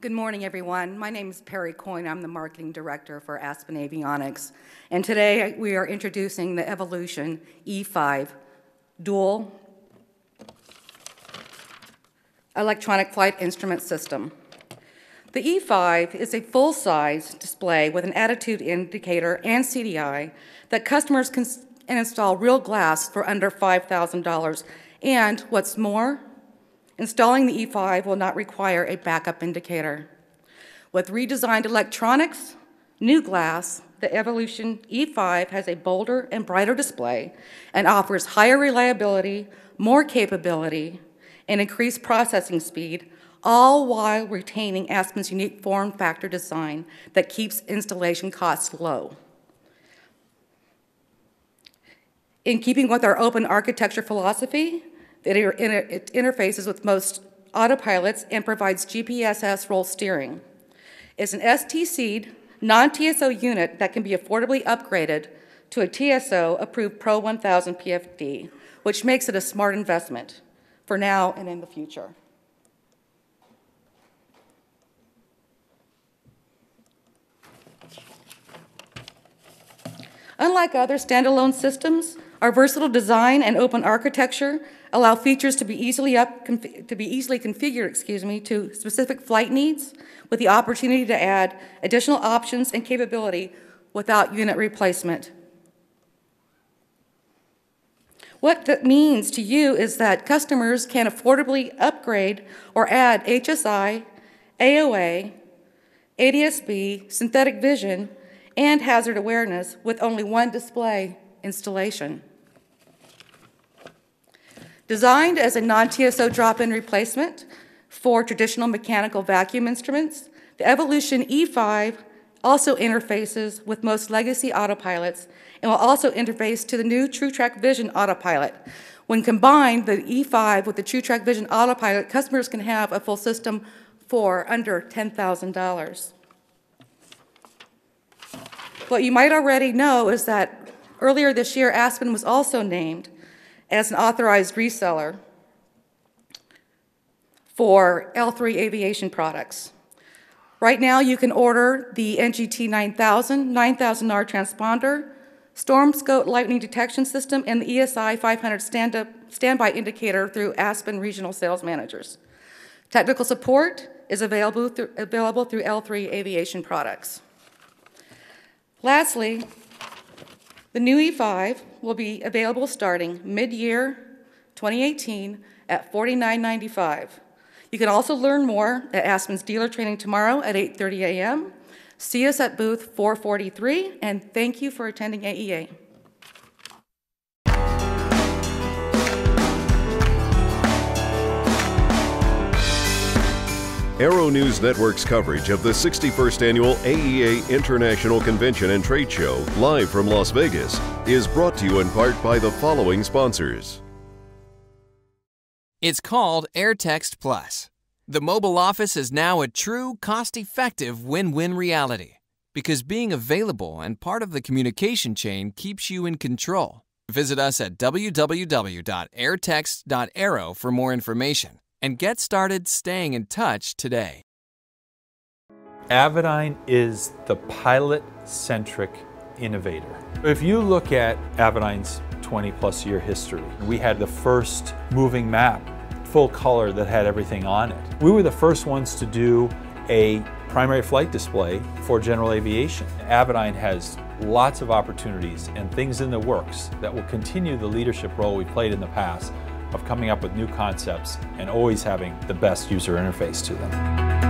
Good morning, everyone. My name is Perry Coyne. I'm the Marketing Director for Aspen Avionics. And today we are introducing the Evolution E5 Dual Electronic Flight Instrument System. The E5 is a full-size display with an attitude indicator and CDI that customers can install real glass for under $5,000. And what's more, installing the E5 will not require a backup indicator. With redesigned electronics, new glass, the Evolution E5 has a bolder and brighter display and offers higher reliability, more capability, and increased processing speed, all while retaining Aspen's unique form factor design that keeps installation costs low. In keeping with our open architecture philosophy, it interfaces with most autopilots and provides GPSS roll steering. It's an STC'd, non-TSO unit that can be affordably upgraded to a TSO-approved Pro 1000 PFD, which makes it a smart investment for now and in the future. Unlike other standalone systems, our versatile design and open architecture allow features to be easily configured, to specific flight needs, with the opportunity to add additional options and capability without unit replacement. What that means to you is that customers can affordably upgrade or add HSI, AOA, ADS-B, synthetic vision, and hazard awareness with only one display installation. Designed as a non-TSO drop-in replacement for traditional mechanical vacuum instruments, the Evolution E5 also interfaces with most legacy autopilots and will also interface to the new TrueTrack Vision autopilot. When combined, the E5 with the TrueTrack Vision autopilot, customers can have a full system for under $10,000. What you might already know is that earlier this year, Aspen was also named as an authorized reseller for L3 aviation products. Right now, you can order the NGT 9000, 9000R transponder, Stormscope lightning detection system, and the ESI 500 standby indicator through Aspen regional sales managers. Technical support is available through L3 aviation products. Lastly, the new E5 will be available starting mid-year 2018 at $49.95. You can also learn more at Aspen's dealer training tomorrow at 8:30 a.m. See us at booth 443, and thank you for attending AEA. Aero News Network's coverage of the 61st Annual AEA International Convention and Trade Show, live from Las Vegas, is brought to you in part by the following sponsors. It's called AirText Plus. The mobile office is now a true, cost-effective win-win reality, because being available and part of the communication chain keeps you in control. Visit us at www.airtext.aero for more information. And get started staying in touch today. Avidyne is the pilot-centric innovator. If you look at Avidyne's 20-plus-year history, we had the first moving map, full color, that had everything on it. We were the first ones to do a primary flight display for general aviation. Avidyne has lots of opportunities and things in the works that will continue the leadership role we played in the past of coming up with new concepts and always having the best user interface to them.